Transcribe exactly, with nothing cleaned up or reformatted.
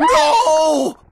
No!